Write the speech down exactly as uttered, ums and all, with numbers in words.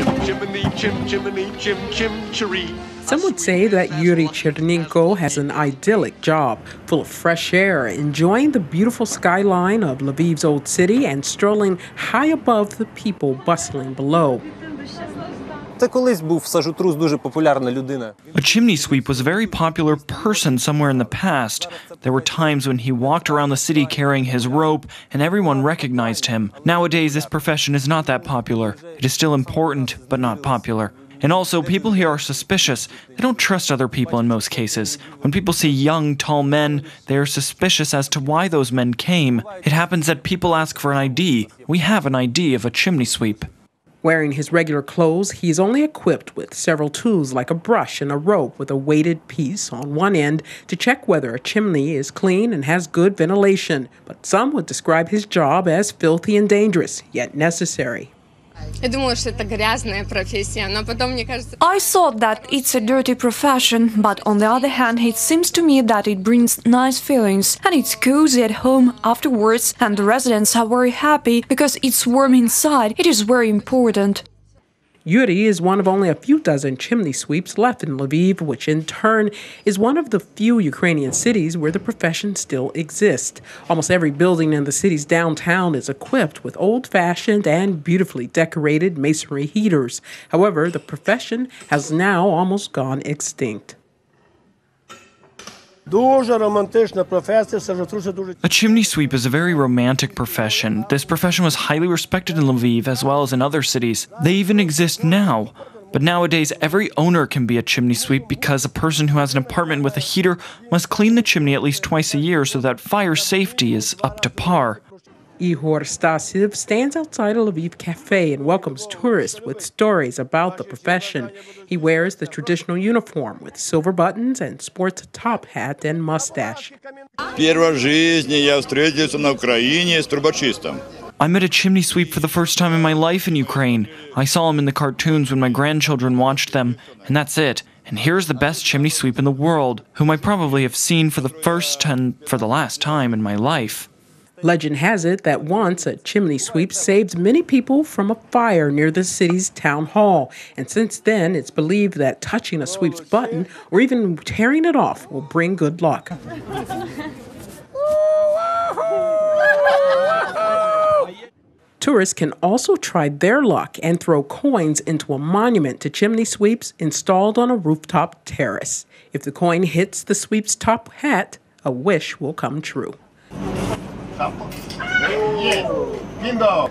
Some would say that Yuri Chernenko has an idyllic job, full of fresh air, enjoying the beautiful skyline of Lviv's old city and strolling high above the people bustling below. A chimney sweep was a very popular person somewhere in the past. There were times when he walked around the city carrying his rope and everyone recognized him. Nowadays, this profession is not that popular. It is still important, but not popular. And also, people here are suspicious. They don't trust other people in most cases. When people see young, tall men, they are suspicious as to why those men came. It happens that people ask for an I D. We have an I D of a chimney sweep. Wearing his regular clothes, he is only equipped with several tools like a brush and a rope with a weighted piece on one end to check whether a chimney is clean and has good ventilation. But some would describe his job as filthy and dangerous, yet necessary. I thought that it's a dirty profession, but on the other hand, it seems to me that it brings nice feelings, and it's cozy at home afterwards, and the residents are very happy because it's warm inside. It is very important. Yuri is one of only a few dozen chimney sweeps left in Lviv, which in turn is one of the few Ukrainian cities where the profession still exists. Almost every building in the city's downtown is equipped with old-fashioned and beautifully decorated masonry heaters. However, the profession has now almost gone extinct. A chimney sweep is a very romantic profession. This profession was highly respected in Lviv as well as in other cities. They even exist now. But nowadays, every owner can be a chimney sweep because a person who has an apartment with a heater must clean the chimney at least twice a year so that fire safety is up to par. Ihor Stasiv stands outside a Lviv cafe and welcomes tourists with stories about the profession. He wears the traditional uniform with silver buttons and sports a top hat and mustache. I met a chimney sweep for the first time in my life in Ukraine. I saw him in the cartoons when my grandchildren watched them, and that's it. And here's the best chimney sweep in the world, whom I probably have seen for the first and for the last time in my life. Legend has it that once a chimney sweep saved many people from a fire near the city's town hall. And since then, it's believed that touching a sweep's button or even tearing it off will bring good luck. Tourists can also try their luck and throw coins into a monument to chimney sweeps installed on a rooftop terrace. If the coin hits the sweep's top hat, a wish will come true. Yes. Bingo.